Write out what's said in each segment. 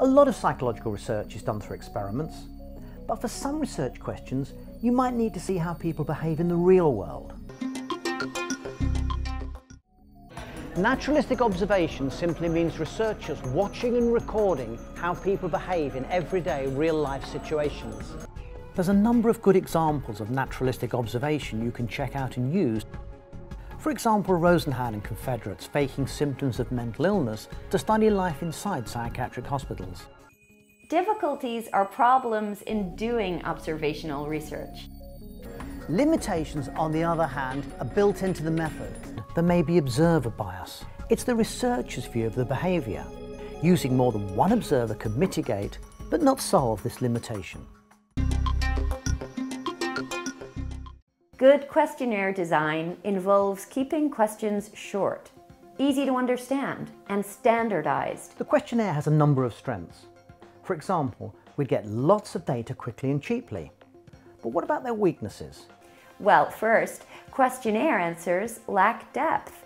A lot of psychological research is done through experiments, but for some research questions, you might need to see how people behave in the real world. Naturalistic observation simply means researchers watching and recording how people behave in everyday real-life situations. There's a number of good examples of naturalistic observation you can check out and use. For example, Rosenhan and confederates faking symptoms of mental illness to study life inside psychiatric hospitals. Difficulties are problems in doing observational research. Limitations, on the other hand, are built into the method. There may be observer bias. It's the researcher's view of the behaviour. Using more than one observer could mitigate, but not solve this limitation. Good questionnaire design involves keeping questions short, easy to understand, and standardised. The questionnaire has a number of strengths. For example, we'd get lots of data quickly and cheaply. But what about their weaknesses? Well, first, questionnaire answers lack depth.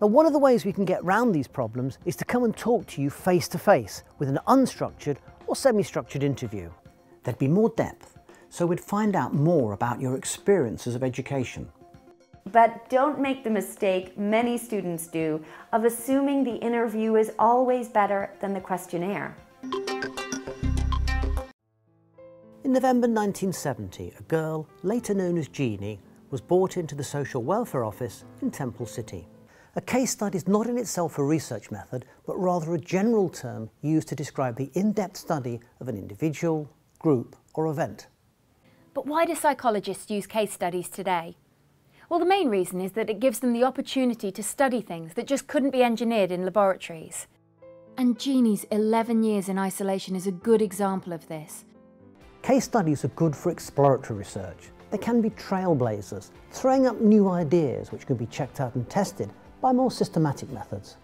Now, one of the ways we can get round these problems is to come and talk to you face to face with an unstructured or semi-structured interview. There'd be more depth, so we'd find out more about your experiences of education. But don't make the mistake many students do of assuming the interview is always better than the questionnaire. In November 1970, a girl, later known as Genie, was brought into the Social Welfare Office in Temple City. A case study is not in itself a research method, but rather a general term used to describe the in-depth study of an individual, group, or event. But why do psychologists use case studies today? Well, the main reason is that it gives them the opportunity to study things that just couldn't be engineered in laboratories. And Genie's 11 years in isolation is a good example of this. Case studies are good for exploratory research. They can be trailblazers, throwing up new ideas which can be checked out and tested by more systematic methods.